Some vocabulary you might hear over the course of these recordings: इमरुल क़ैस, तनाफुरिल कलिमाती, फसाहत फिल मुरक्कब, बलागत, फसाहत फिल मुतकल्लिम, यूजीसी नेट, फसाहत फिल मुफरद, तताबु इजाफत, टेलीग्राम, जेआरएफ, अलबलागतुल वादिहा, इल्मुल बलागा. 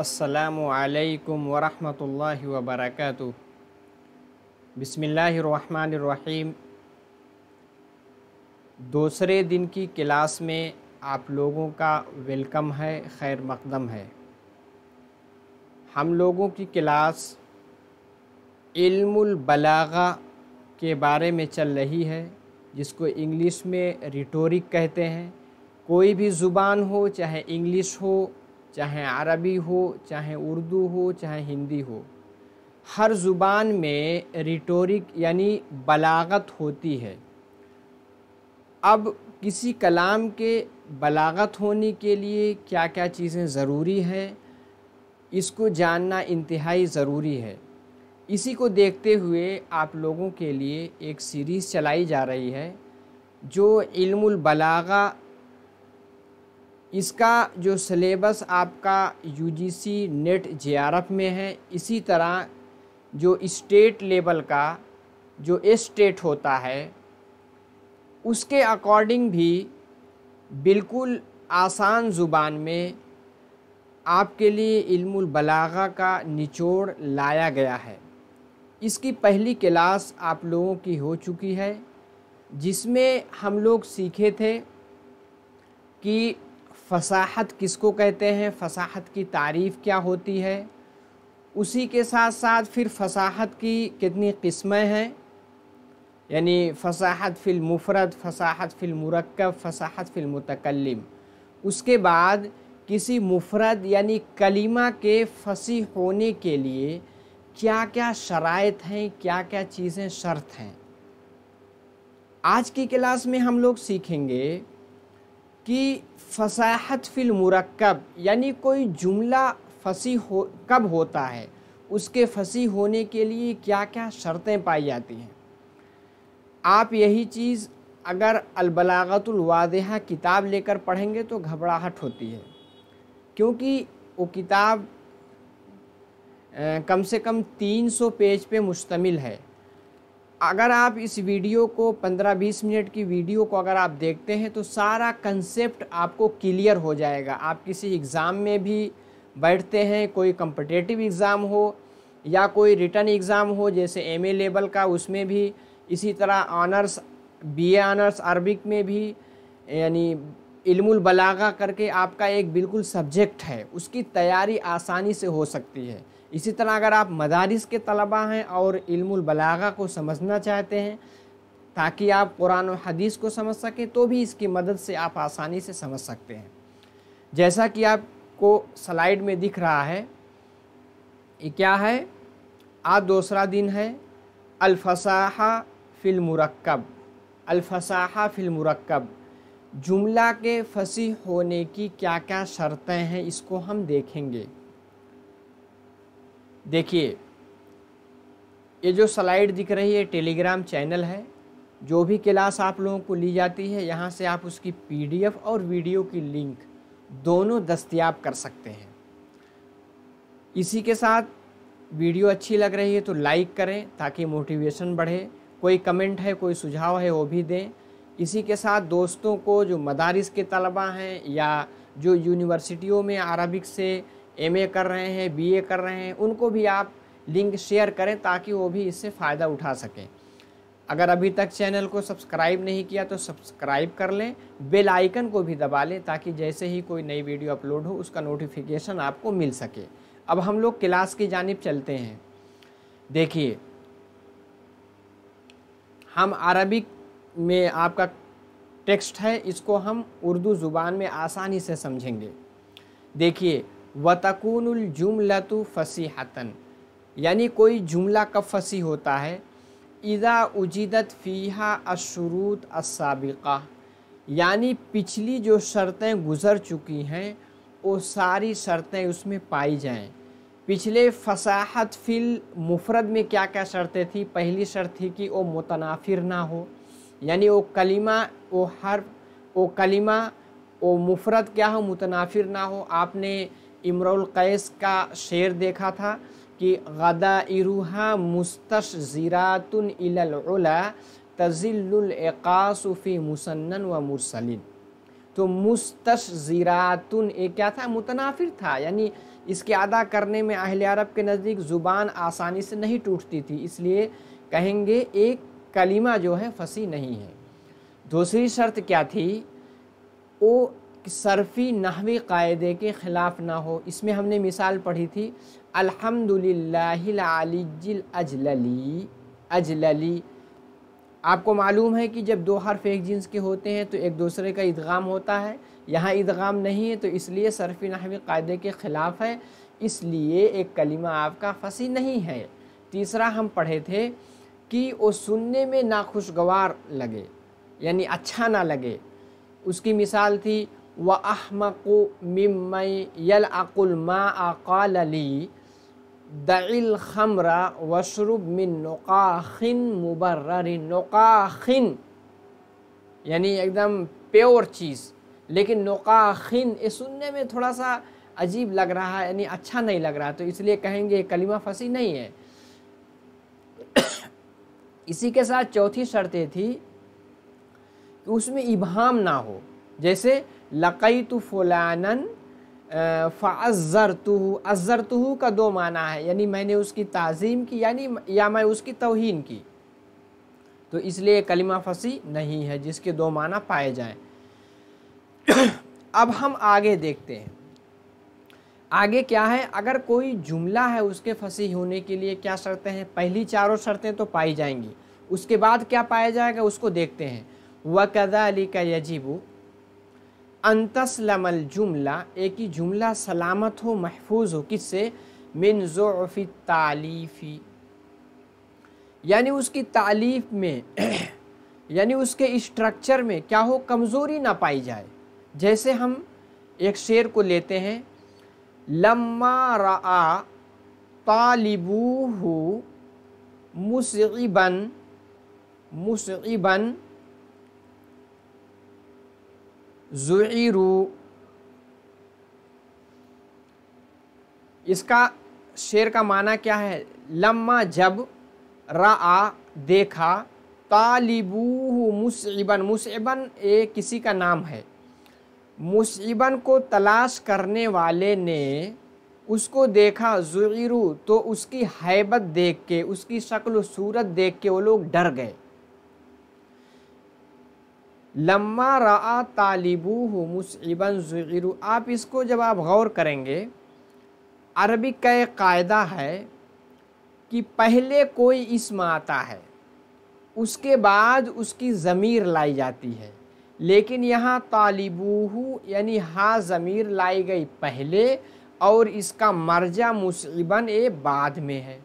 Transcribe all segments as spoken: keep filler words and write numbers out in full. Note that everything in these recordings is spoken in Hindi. अस्सलामु अलैकुम वरहमतुल्लाहि वबरकातुहु। बिस्मिल्लाहिर्रहमानिर्रहीम। दूसरे दिन की क्लास में आप लोगों का वेलकम है, खैर मकदम है। हम लोगों की क्लास इल्मुल बलागा के बारे में चल रही है, जिसको इंग्लिश में रिटोरिक कहते हैं। कोई भी ज़ुबान हो, चाहे इंग्लिश हो, चाहे अरबी हो, चाहे उर्दू हो, चाहे हिंदी हो, हर ज़ुबान में रिटोरिक यानी बलागत होती है। अब किसी कलाम के बलागत होने के लिए क्या क्या चीज़ें ज़रूरी हैं, इसको जानना इंतहाई ज़रूरी है। इसी को देखते हुए आप लोगों के लिए एक सीरीज़ चलाई जा रही है, जो इल्मुल बलागा। इसका जो सिलेबस आपका यूजीसी नेट जेआरएफ में है, इसी तरह जो स्टेट लेवल का जो स्टेट होता है, उसके अकॉर्डिंग भी बिल्कुल आसान ज़ुबान में आपके लिए इल्मुल बलागा का निचोड़ लाया गया है। इसकी पहली क्लास आप लोगों की हो चुकी है, जिसमें हम लोग सीखे थे कि फसाहत किसको कहते हैं, फसाहत की तारीफ़ क्या होती है, उसी के साथ साथ फिर फसाहत की कितनी किस्में हैं, यानी फसाहत फिल मुफरद, फसाहत फिल मुरक्कब, फसाहत फिल मुतकल्लिम। उसके बाद किसी मुफरद यानी कलीमा के फसी होने के लिए क्या क्या शराइत हैं, क्या क्या चीज़ें शर्त हैं। आज की क्लास में हम लोग सीखेंगे कि फसाहत फिल मुरक्कब यानी कोई जुमला फसी हो कब होता है, उसके फसी होने के लिए क्या क्या शर्तें पाई जाती हैं। आप यही चीज़ अगर अलबलागतुल वादिहा किताब लेकर पढ़ेंगे तो घबराहट होती है, क्योंकि वो किताब कम से कम तीन सौ पेज पे मुश्तमिल है। अगर आप इस वीडियो को पंद्रह बीस मिनट की वीडियो को अगर आप देखते हैं तो सारा कंसेप्ट आपको क्लियर हो जाएगा। आप किसी एग्ज़ाम में भी बैठते हैं, कोई कॉम्पिटिटिव एग्ज़ाम हो या कोई रिटन एग्ज़ाम हो, जैसे एमए लेवल का, उसमें भी इसी तरह ऑनर्स बीए ऑनर्स अरबिक में भी, यानी इल्मुल बलागा करके आपका एक बिल्कुल सब्जेक्ट है, उसकी तैयारी आसानी से हो सकती है। इसी तरह अगर आप मदारिस के तलबा हैं और इल्मुल बलागा को समझना चाहते हैं ताकि आप कुरान और हदीस को समझ सकें, तो भी इसकी मदद से आप आसानी से समझ सकते हैं। जैसा कि आपको स्लाइड में दिख रहा है, ये क्या है, आज दूसरा दिन है अल्फसाहा फिल मुरक्कब। अल्फसाहा फिल मुरक्कब, जुमला के फसी होने की क्या क्या शर्तें हैं, इसको हम देखेंगे। देखिए, ये जो स्लाइड दिख रही है टेलीग्राम चैनल है। जो भी क्लास आप लोगों को ली जाती है, यहाँ से आप उसकी पीडीएफ और वीडियो की लिंक दोनों दस्तयाब कर सकते हैं। इसी के साथ वीडियो अच्छी लग रही है तो लाइक करें ताकि मोटिवेशन बढ़े। कोई कमेंट है, कोई सुझाव है, वो भी दें। इसी के साथ दोस्तों को जो मदारिस के तलबा हैं या जो यूनिवर्सिटियों में अरबिक से एमए कर रहे हैं, बीए कर रहे हैं, उनको भी आप लिंक शेयर करें ताकि वो भी इससे फ़ायदा उठा सकें। अगर अभी तक चैनल को सब्सक्राइब नहीं किया तो सब्सक्राइब कर लें, बेल आइकन को भी दबा लें ताकि जैसे ही कोई नई वीडियो अपलोड हो उसका नोटिफिकेशन आपको मिल सके। अब हम लोग क्लास की जानिब चलते हैं। देखिए, हम अरबिक में आपका टेक्स्ट है, इसको हम उर्दू ज़ुबान में आसानी से समझेंगे। देखिए, वतकूनुल जुमलतु फसीहतन यानी कोई जुमला कब फसी होता है, इदा उजिदत फ़ीहा अशुरूत अस्साबिक़ा यानी पिछली जो शर्तें गुज़र चुकी हैं वो सारी शर्तें उसमें पाई जाएं। पिछले फसाहत फिल मुफरद में क्या क्या शर्तें थी, पहली शर्त थी कि वो मुतनाफिर ना हो, यानी वो कलिमा वो हर्फ वो कलिमा वो मुफरद क्या हो, मुतनाफिर ना हो। आपने इमरुल क़ैस का शेर देखा था कि गदाइरुहा मुस्तशज़िरातुन इलल उला तज़िल्लुल इक़ासु फ़ी मुसन्नन व मुरसलिन। तो मुस्तशज़िरातुन ये क्या था, मुतनाफिर था, यानी इसके अदा करने में अहल अरब के नज़दीक ज़ुबान आसानी से नहीं टूटती थी, इसलिए कहेंगे एक कलीमा जो है फसी नहीं है। दूसरी शर्त क्या थी? वो सर्फ़ी नहवी कायदे के ख़िलाफ़ ना हो। इसमें हमने मिसाल पढ़ी थी अल्हम्दुलिल्लाहिल आलिजिल अजलली अजलली। आपको मालूम है कि जब दो हर्फ एक जिन्स के होते हैं तो एक दूसरे का इदगाम होता है, यहाँ इदगाम नहीं है तो इसलिए सर्फ़ी नहवी कायदे के ख़िलाफ़ है, इसलिए एक कलिमा आपका फसी नहीं है। तीसरा हम पढ़े थे कि वो सुनने में नाखुशगवार लगे यानी अच्छा ना लगे। उसकी मिसाल थी व अहमकु मिम्मय यलअकुल मा अक़ाल ली दइल खमरा वशरुब मिन नुकाखिन मुबर्रिन। नुकाखिन यानी एकदम प्योर चीज़, लेकिन नुकाखिन ये सुनने में थोड़ा सा अजीब लग रहा है यानी अच्छा नहीं लग रहा, तो इसलिए कहेंगे कलिमा फसी नहीं है। इसी के साथ चौथी शर्त ये थी कि उसमें इबहाम ना हो, जैसे लक़ैतु फ़ुलानन फ़अज़्ज़रतुहु। अज़्ज़रतुहु का दो माना है, यानी मैंने उसकी ताज़ीम की यानी या मैं उसकी तौहीन की, तो इसलिए कलिमा फसी नहीं है जिसके दो माना पाए जाएं। अब हम आगे देखते हैं, आगे क्या है। अगर कोई जुमला है उसके फसी होने के लिए क्या शर्तें हैं? पहली चारों शर्तें तो पाई जाएंगी, उसके बाद क्या पाया जाएगा उसको देखते हैं। वकज़ालिका यजिबु अन तस्लमल जुमला, एक ही जुमला सलामत हो महफूज हो, किससे? मिन ज़ुअफ़ि तालीफ़ी, यानी उसकी तालीफ़ में यानी उसके स्ट्रक्चर में क्या हो, कमज़ोरी ना पाई जाए। जैसे हम एक शेर को लेते हैं लम्मा रआ तालिबूहु मुसइबन मुसइबन ज़ुइरू। इसका शेर का माना क्या है? लम्मा जब, रआ देखा, तालिबूहु मुसइबन, मुसइबन ये किसी का नाम है, मुसीबन को तलाश करने वाले ने उसको देखा, ज़ुइरू तो उसकी हैबत देख के उसकी शक्ल सूरत देख के वो लोग डर गए। लम्मा रआ तालिबूहु मुसीबन ज़ुइरू। आप इसको जब आप गौर करेंगे अरबी का एक कायदा है कि पहले कोई इस्म आता है उसके बाद उसकी ज़मीर लाई जाती है, लेकिन यहाँ तालिबूहु यानी हा ज़मीर लाई गई पहले और इसका मर्जा मुसीबन ए बाद में है।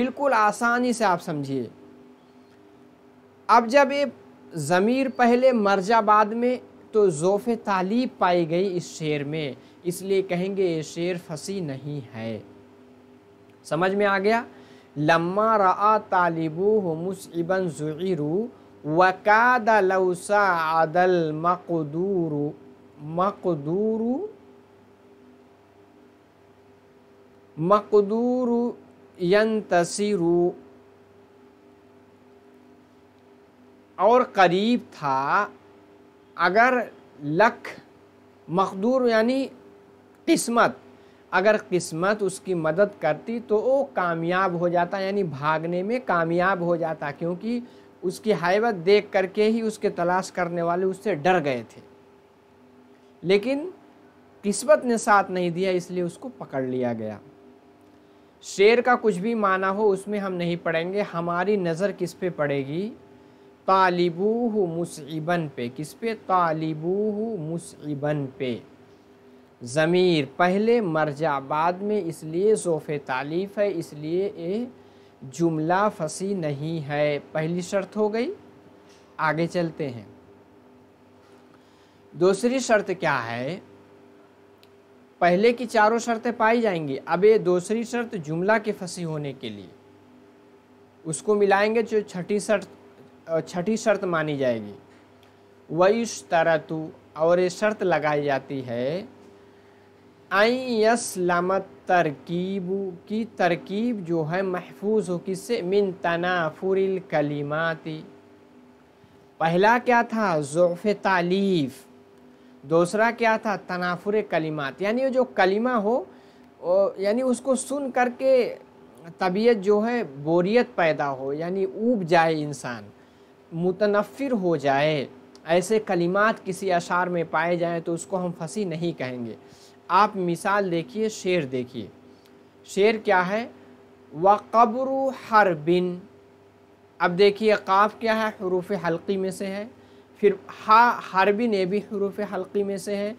बिल्कुल आसानी से आप समझिए, अब जब ये ज़मीर पहले मर्जा बाद में तो ज़ोफ़े तालीब पाई गई इस शेर में, इसलिए कहेंगे ये शेर फसी नहीं है। समझ में आ गया? लम्मा रआ तालिबूहु मुसीबन ज़ुइरू वकाद लौ साअदल मक़दूरु मक़दूरु मक़दूरु यंतसिरु। और करीब था अगर लक मक़दूर यानी किस्मत, अगर किस्मत उसकी मदद करती तो वो कामयाब हो जाता यानी भागने में कामयाब हो जाता, क्योंकि उसकी हैबत देख करके ही उसके तलाश करने वाले उससे डर गए थे, लेकिन किस्मत ने साथ नहीं दिया इसलिए उसको पकड़ लिया गया। शेर का कुछ भी माना हो उसमें हम नहीं पढ़ेंगे, हमारी नज़र किस पे पड़ेगी? तालिबूहु मुसीबन पे। किस पे? तालिबूहु मुसीबन पे। ज़मीर पहले मर्जा बाद में, इसलिए ज़ोफ़े तालीफ है, इसलिए ए जुमला फसी नहीं है। पहली शर्त हो गई, आगे चलते हैं। दूसरी शर्त क्या है? पहले की चारों शर्तें पाई जाएंगी, अब ये दूसरी शर्त जुमला के फसी होने के लिए उसको मिलाएंगे जो छठी शर्त छठी शर्त मानी जाएगी। वयुश्तरतु, और ये शर्त लगाई जाती है अयस्लमत तरकीब, की तरकीब जो है महफूज हो, किससे? मिन तनाफुरिल कलिमाती। पहला क्या था? ज़ुअफ़े तालीफ़, दूसरा क्या था, तनाफुरिल कलिमाती, यानी जो कलिमा हो यानी उसको सुन करके तबीयत जो है बोरियत पैदा हो, यानी ऊब जाए इंसान, मुतनफ़िर हो जाए, ऐसे कलिमात किसी अशार में पाए जाएं तो उसको हम फसी नहीं कहेंगे। आप मिसाल देखिए, शेर देखिए, शेर क्या है, व कब्र हर बिन, अब देखिए काफ़ क्या है, हरूफ हल्की में से है, फिर हा हर बिन ये भी हरूफ हल्की में से है,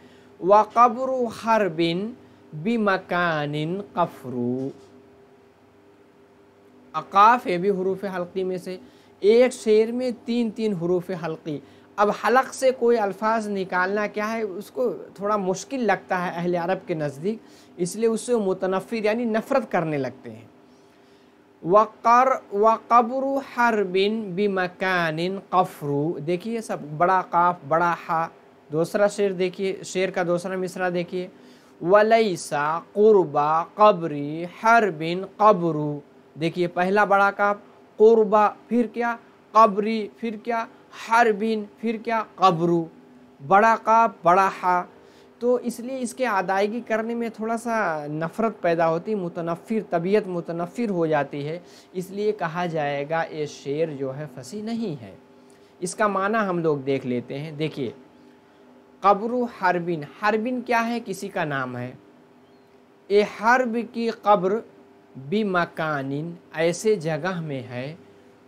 व कब्र हर बिन बि मकानिन कफरू, अकाफ़ ये भी हरूफ हल्की में से, एक शेर में तीन तीन हरूफ हल्की। अब हलक से कोई अल्फाज निकालना क्या है उसको थोड़ा मुश्किल लगता है अहले अरब के नज़दीक, इसलिए उससे मुतनफ़िर यानी नफ़रत करने लगते हैं। वक़र वक़ब्र हरबिन बिमकानिन कफ़रू, देखिए सब बड़ा काफ़ बड़ा हा। दूसरा शेर देखिए, शेर का दूसरा मिसरा देखिए, वलैसा क़ुरबा क़ब्री हरबिन क़ब्रू, देखिए पहला बड़ा काफ़ क़ुरबा, फिर क्या क़ब्री, फिर क्या हरबिन, फिर क्या क़ब्रू, बड़ा काफ़ बड़ा हा। तो इसलिए इसके अदायगी करने में थोड़ा सा नफ़रत पैदा होती, मुतनफ़िर तबीयत मुतनफ़िर हो जाती है, इसलिए कहा जाएगा ये शेर जो है फसी नहीं है। इसका माना हम लोग देख लेते हैं। देखिए कब्रू हरबिन, हरबिन क्या है, किसी का नाम है, ए हरब की कब्र बि मकानिन ऐसे जगह में है,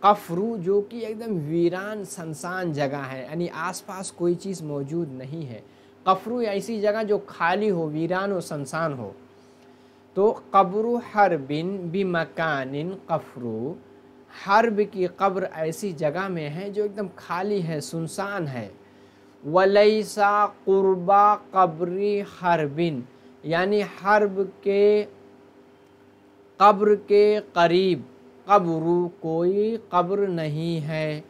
कफरू जो कि एकदम वीरान सनसान जगह है, यानी आसपास कोई चीज़ मौजूद नहीं है, कफरू ऐसी जगह जो खाली हो, वीरान और सनसान हो, तो कब्रू हरबिन बि मकानिन कफरू, हरब की कब्र ऐसी जगह में है जो एकदम खाली है, सुनसान है। वलैसा क़ुरबा कब्री हरबिन, यानी हरब के कब्र के करीब कब्रू कोई कब्र नहीं है,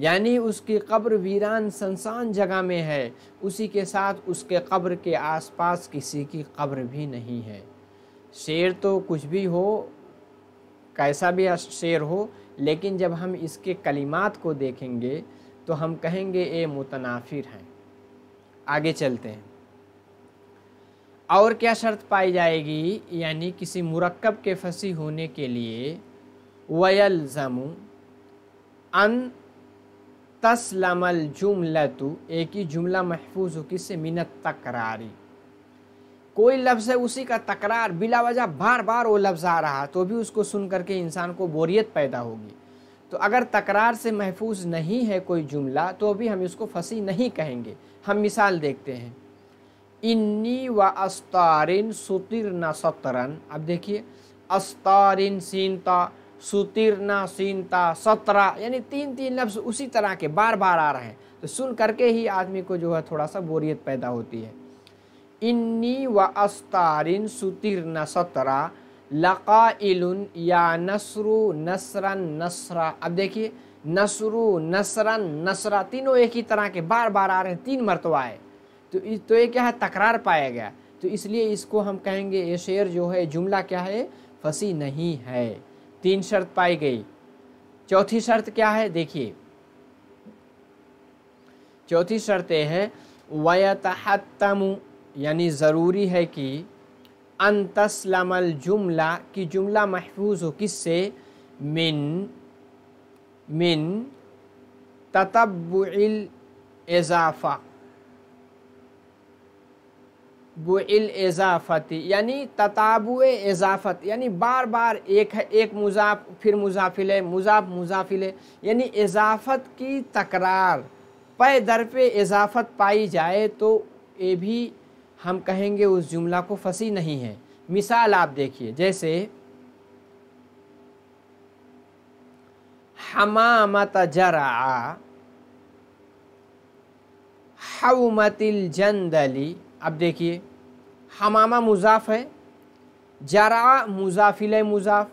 यानी उसकी कब्र वीरान सनसान जगह में है, उसी के साथ उसके कब्र के आसपास किसी की कब्र भी नहीं है। शेर तो कुछ भी हो, कैसा भी शेर हो, लेकिन जब हम इसके कलिमात को देखेंगे तो हम कहेंगे ये मुतनाफिर हैं। आगे चलते हैं। और क्या शर्त पाई जाएगी, यानी किसी मुरक्कब के फसी होने के लिए, वयल्ज़मु अन तस्लमल जुमलतु, एक ही जुमला महफूज हो किससे, मिनत तकरारी, कोई लफ्ज़ है उसी का तकरार बिला वजह बार बार वो लफ्ज़ आ रहा तो भी उसको सुन करके इंसान को बोरियत पैदा होगी, तो अगर तकरार से महफूज नहीं है कोई जुमला तो भी हम इसको फसी नहीं कहेंगे। हम मिसाल देखते हैं, इन्नी व अस्तारिन सुतिरना सतरन, अब देखिए अस्तारिन सीनता, सुतिरना सीनता, सतरा, यानी तीन तीन लफ्ज़ उसी तरह के बार बार आ रहे हैं तो सुन करके ही आदमी को जो है थोड़ा सा बोरियत पैदा होती है। इन्नी व अस्तारिन सुतिरना सतरा लक़ाइलुन या नसरु नसरन नसरा, अब देखिए नसरु नसरन नसरा, तीनों एक ही तरह के बार बार आ रहे हैं, तीन मरतबा है, तो तो ये क्या है, तकरार पाया गया, तो इसलिए इसको हम कहेंगे ये शेर जो है, जुमला क्या है, फसी नहीं है। तीन शर्त पाई गई। चौथी शर्त क्या है, देखिए चौथी शर्त यह है, वयतहत्तमु, यानी ज़रूरी है कि अन तस्लमल जुमला, कि जुमला महफूज हो किससे, मिन मिन तताबुइल इजाफा बुइल इजाफती, यानी तताबु इजाफत, यानी बार बार एक है, एक मुजाफ फिर मुजाफिले मुजाफ मुजाफिले, यानी इजाफत की तकरार पे दर पे इजाफत पाई जाए तो ये भी हम कहेंगे उस जुमला को फसी नहीं है। मिसाल आप देखिए, जैसे हमामत जरा हवमतिल जंदली, अब देखिए हमामा मुजाफ है, जरा मुजाफिल मुजाफ,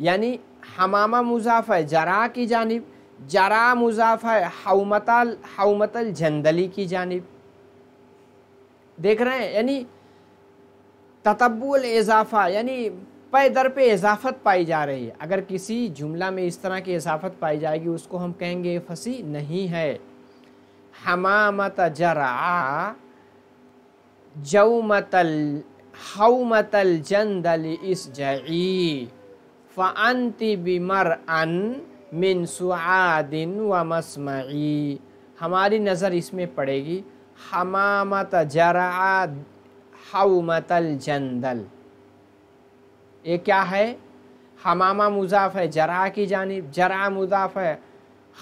यानी हमामा मुजाफ है जरा की जानिब, जरा मुजाफ है हौमतल हौमतल जंदली की जानिब, देख रहे हैं, यानी ततब्बुल इजाफा, यानी पे दर पे इजाफत पाई जा रही है। अगर किसी जुमला में इस तरह की इजाफत पाई जाएगी उसको हम कहेंगे फसी नहीं है। हमामत जरा जौमतल हौमतल जंदल इस जई फ़अंति बिमरअन मिन सुआदिन व मस्मई। हमारी नज़र इसमें पड़ेगी हमामत जरा हौमतल जंदल। ये क्या है? हमामा मुजाफ है जरा की जानिब, जरा मुजाफ है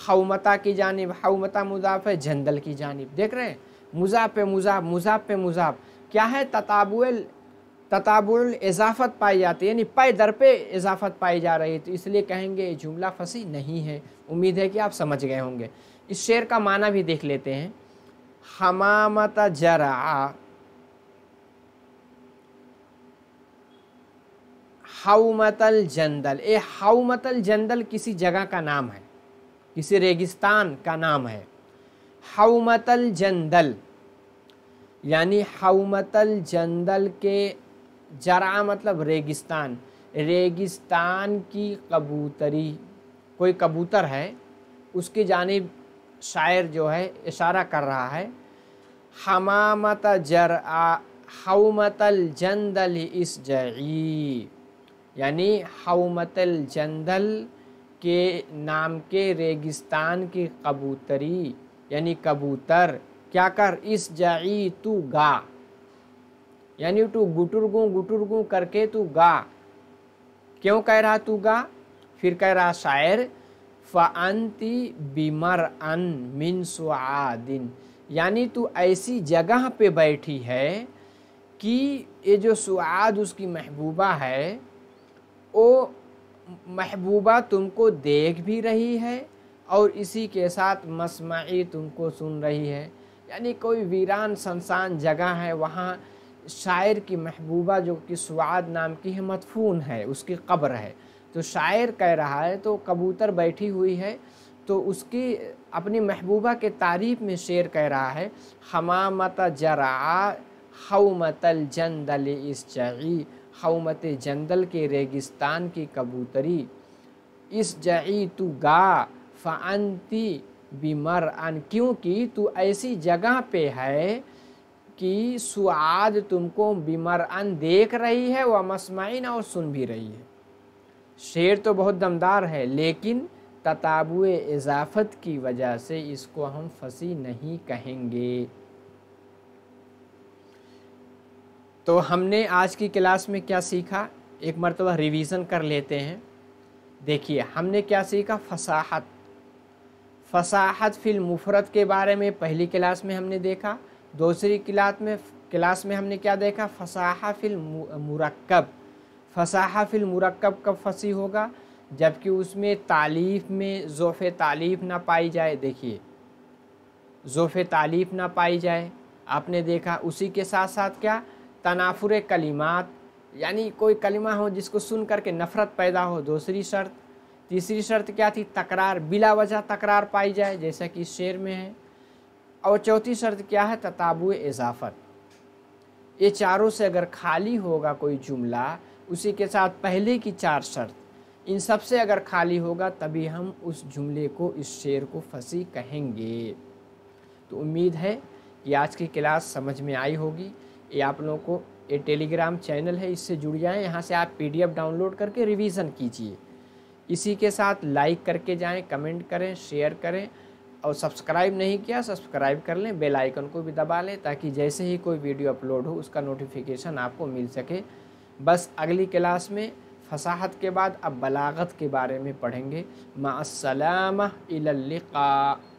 हौमता की जानिब, हौमता मुजाफ है जंदल की जानिब। देख रहे हैं मुजाफ पे मुजाफ, मुजाफ पे मुजाफ। क्या है? तताबु तताबु इजाफत पाई जाती है, यानी पे दर पे इजाफत पाई जा रही है। तो इसलिए कहेंगे जुमला फसी नहीं है। उम्मीद है कि आप समझ गए होंगे। इस शेर का माना भी देख लेते हैं। हमामत जरा हौमतल जंदल। ए हौमतल जंदल किसी जगह का नाम है, किसी रेगिस्तान का नाम है। हौमतल जंदल यानी हौमतल जंदल के जरा मतलब रेगिस्तान, रेगिस्तान की कबूतरी। कोई कबूतर है, उसकी जानिब शायर जो है इशारा कर रहा है। हमामत जरा हौमतल जंदल इस जई, यानी हौमतल जंदल के नाम के रेगिस्तान की कबूतरी यानी कबूतर। क्या कर? इस जाई तू गा, यानी तू गुटुरगू गुटुरगू करके तू गा। क्यों कह रहा तू गा? फिर कह रहा शायर फ़अंती बिमरअन मिन सुआदिन, यानी तू ऐसी जगह पे बैठी है कि ये जो सुआद उसकी महबूबा है, वो महबूबा तुमको देख भी रही है और इसी के साथ मस्मई तुमको सुन रही है। यानी कोई वीरान सुनसान जगह है, वहाँ शायर की महबूबा जो कि सुआद नाम की है मदफून है, उसकी कब्र है। तो शायर कह रहा है तो कबूतर बैठी हुई है, तो उसकी अपनी महबूबा के तारीफ़ में शेर कह रहा है हमामत जरा हौमतल जंदल इस जई, हौमत जंदल के रेगिस्तान की कबूतरी। इस जई तू गा फ़अंती बिमरअन, क्योंकि तू ऐसी जगह पे है कि सुआद तुमको बिमरअन देख रही है, वह मस्मईन और सुन भी रही है। शेर तो बहुत दमदार है, लेकिन तताबु इजाफत की वजह से इसको हम फसी नहीं कहेंगे। तो हमने आज की क्लास में क्या सीखा, एक मरतबा रिवीज़न कर लेते हैं। देखिए हमने क्या सीखा, फसाहत फसाहत फिल मुफरद के बारे में पहली क्लास में हमने देखा। दूसरी क्लास में क्लास में हमने क्या देखा, फसाहत फिल मुरक्कब। फसाहत फिल मुरक्कब कब फसी होगा? जबकि उसमें तालीफ में ज़ोफ़े तालीफ ना पाई जाए। देखिए ज़ोफ़े तालीफ ना पाई जाए, आपने देखा। उसी के साथ साथ क्या, तनाफुरिल कलिमात, यानी कोई कलिमा हो जिसको सुन करके नफ़रत पैदा हो, दूसरी शर्त। तीसरी शर्त क्या थी, तकरार, बिला वजह तकरार पाई जाए जैसा कि शेर में है। और चौथी शर्त क्या है, तताबु इजाफत। ये चारों से अगर खाली होगा कोई जुमला, उसी के साथ पहले की चार शर्त, इन सब से अगर खाली होगा तभी हम उस जुमले को, इस शेर को फसी कहेंगे। तो उम्मीद है कि आज की क्लास समझ में आई होगी। ये आप लोगों को ये टेलीग्राम चैनल है, इससे जुड़ जाएं। यहाँ से आप पीडीएफ डाउनलोड करके रिवीज़न कीजिए। इसी के साथ लाइक करके जाएं, कमेंट करें, शेयर करें, और सब्सक्राइब नहीं किया सब्सक्राइब कर लें, बेल आइकन को भी दबा लें, ताकि जैसे ही कोई वीडियो अपलोड हो उसका नोटिफिकेशन आपको मिल सके। बस अगली क्लास में फसाहत के बाद अब बलागत के बारे में पढ़ेंगे। माअस्सलामा, इलल लिक़ा।